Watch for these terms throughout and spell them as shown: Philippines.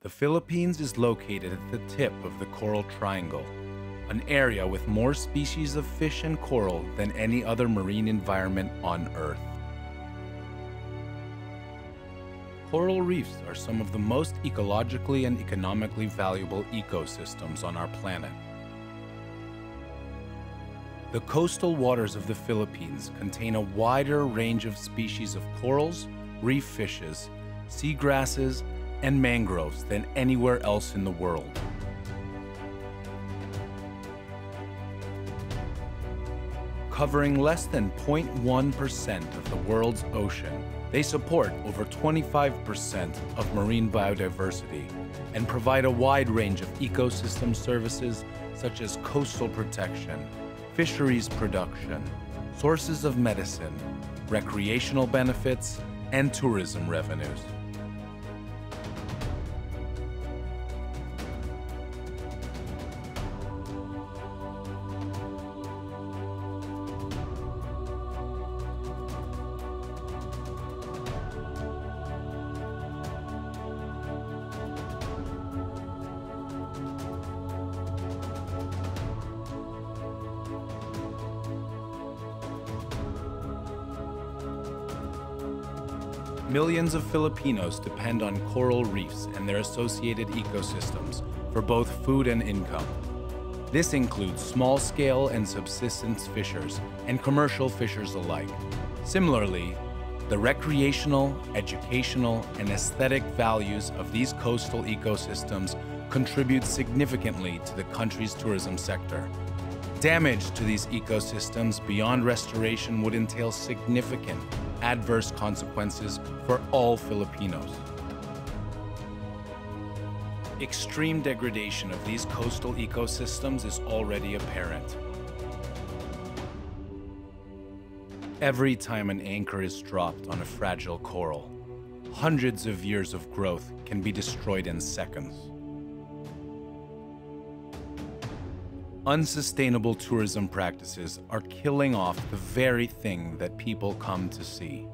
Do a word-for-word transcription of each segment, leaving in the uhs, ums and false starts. The Philippines is located at the tip of the Coral Triangle, an area with more species of fish and coral than any other marine environment on Earth. Coral reefs are some of the most ecologically and economically valuable ecosystems on our planet. The coastal waters of the Philippines contain a wider range of species of corals, reef fishes, seagrasses, and mangroves than anywhere else in the world. Covering less than zero point one percent of the world's ocean, they support over twenty-five percent of marine biodiversity and provide a wide range of ecosystem services such as coastal protection, fisheries production, sources of medicine, recreational benefits, and tourism revenues. Millions of Filipinos depend on coral reefs and their associated ecosystems for both food and income. This includes small-scale and subsistence fishers and commercial fishers alike. Similarly, the recreational, educational, and aesthetic values of these coastal ecosystems contribute significantly to the country's tourism sector. Damage to these ecosystems beyond restoration would entail significant adverse consequences for all Filipinos. Extreme degradation of these coastal ecosystems is already apparent. Every time an anchor is dropped on a fragile coral, hundreds of years of growth can be destroyed in seconds. Unsustainable tourism practices are killing off the very thing that people come to see.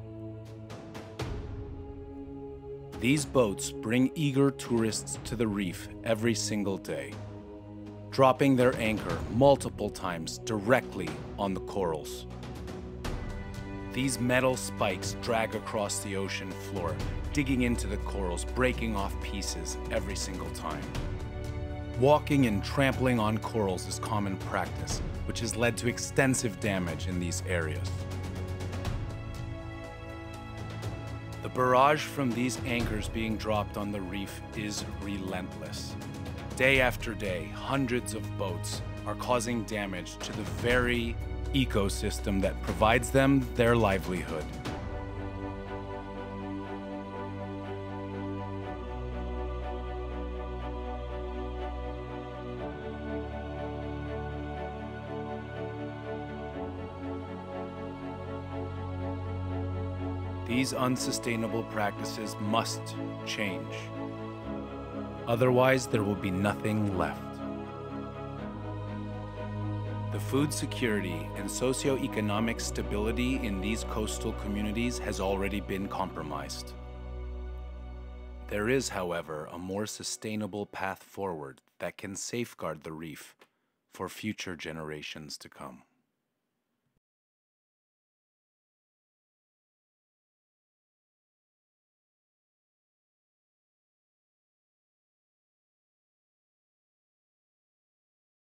These boats bring eager tourists to the reef every single day, dropping their anchor multiple times directly on the corals. These metal spikes drag across the ocean floor, digging into the corals, breaking off pieces every single time. Walking and trampling on corals is common practice, which has led to extensive damage in these areas. The barrage from these anchors being dropped on the reef is relentless. Day after day, hundreds of boats are causing damage to the very ecosystem that provides them their livelihood. These unsustainable practices must change. Otherwise, there will be nothing left. The food security and socioeconomic stability in these coastal communities has already been compromised. There is, however, a more sustainable path forward that can safeguard the reef for future generations to come.